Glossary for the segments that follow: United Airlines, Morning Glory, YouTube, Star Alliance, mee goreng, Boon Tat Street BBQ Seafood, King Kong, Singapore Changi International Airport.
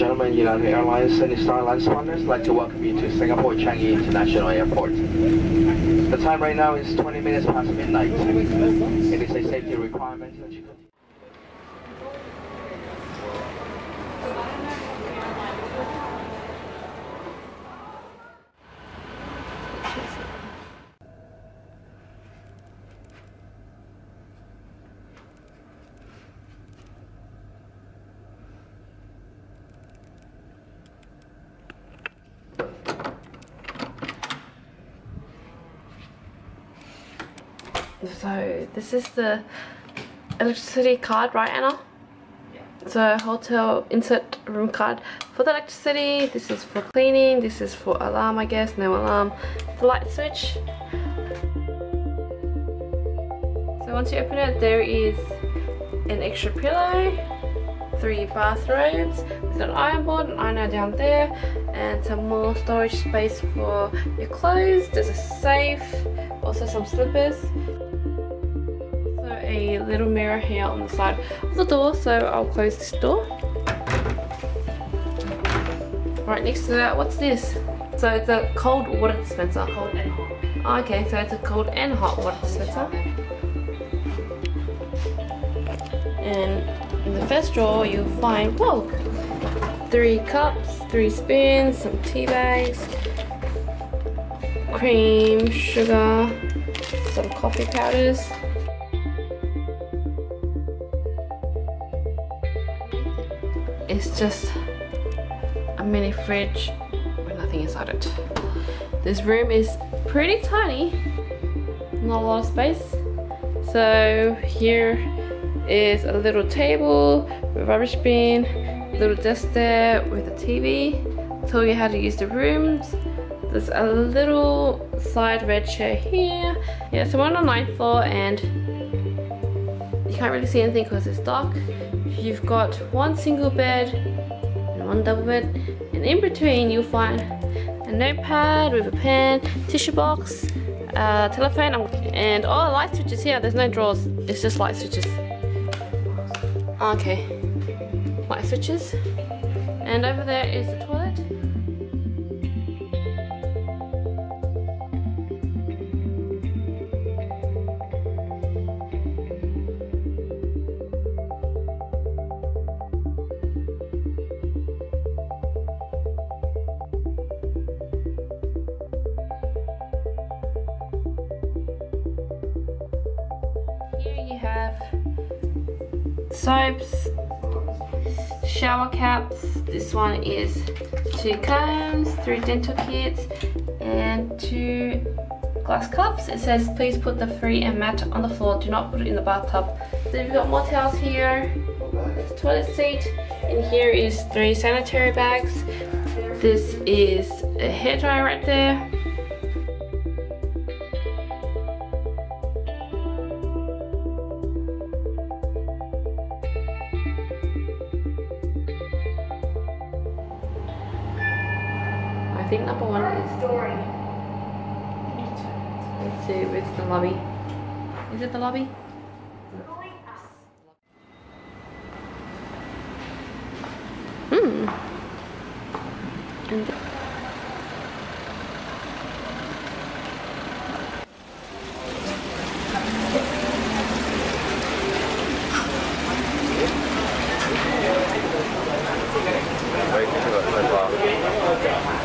gentlemen, United Airlines and Star Alliance partners, I'd like to welcome you to Singapore Changi International Airport. The time right now is 20 minutes past midnight. It is a safety requirement that you continue. So this is the electricity card, right, Anna? Yeah. So hotel insert room card for the electricity. This is for cleaning. This is for alarm, I guess. No alarm. The light switch. So once you open it, there is an extra pillow, 3 bathrobes with an iron board, an ironer down there, and some more storage space for your clothes. There's a safe, also some slippers. A little mirror here on the side of the door, so I'll close this door. Right next to that, what's this? So it's a cold water dispenser. Cold and hot. Okay, so it's a cold and hot water dispenser. And in the first drawer, you'll find, whoa, 3 cups, 3 spoons, some tea bags, cream, sugar, some coffee powders. It's just a mini fridge with nothing inside it. This room is pretty tiny, not a lot of space. So here is a little table with a rubbish bin, a little desk there with a TV. I'll tell you how to use the rooms. There's a little side red chair here. Yeah, so we're on the 9th floor and you can't really see anything because it's dark. You've got one single bed and one double bed, and in between you'll find a notepad with a pen, tissue box, telephone, and all the light switches here. There's no drawers, it's just light switches. Okay, light switches. And over there is the toilet. Soaps, shower caps, this one is 2 combs, 3 dental kits, and 2 glass cups. It says please put the free and mat on the floor, do not put it in the bathtub. So you've got more towels here, there's a toilet seat, and here is 3 sanitary bags. This is a hairdryer right there. I think number 1 is story. Let's see, where's the lobby? Is it the lobby?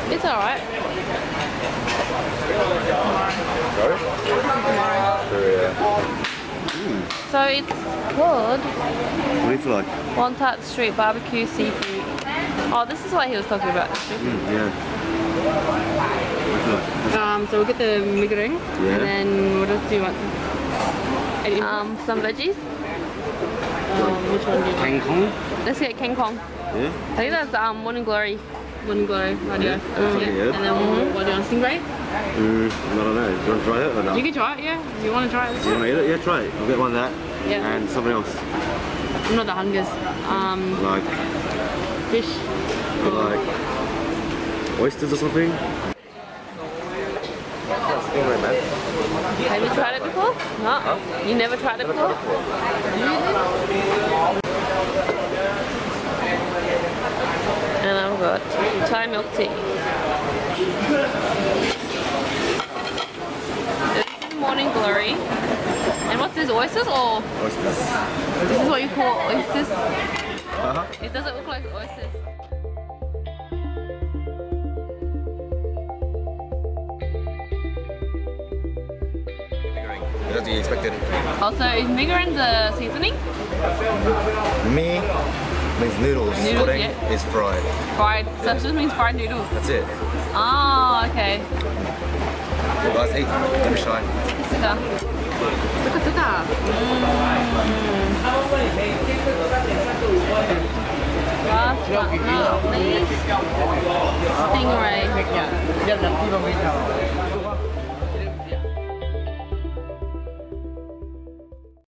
It's alright. So it's called Boon Tat Street BBQ Seafood. Oh, this is what he was talking about. Yeah. So we'll get the mee goreng, and then what else do you want? Some veggies. Which one do you want? King Kong. Let's get King Kong. Yeah. I think that's Morning Glory. Wouldn't go, radio. Yeah. And then what do you want, stingray? I don't know. Do you want to try it or not? You can try it, yeah. If you want to try it, let's try it. Yeah, try it. I'll get one of that. Yeah. And something else. I'm not that hungry. Like fish. Or like oysters or something. Stingray, man. Have you tried it before? No. Huh? You never tried it before? You did? And and I've got Thai milk tea. This is Morning Glory. And what's this, oysters or? Oysters. This is what you call oysters? Uh-huh. It doesn't look like oysters. As you expected. Also, is migaran the seasoning? Mi means noodles. Goreng is fried. Fried. Yeah. So it just means fried noodles. That's it. Ah, okay. Guys, eat. Don't be shy. Suka. Suka suka. Last but not least, stingray.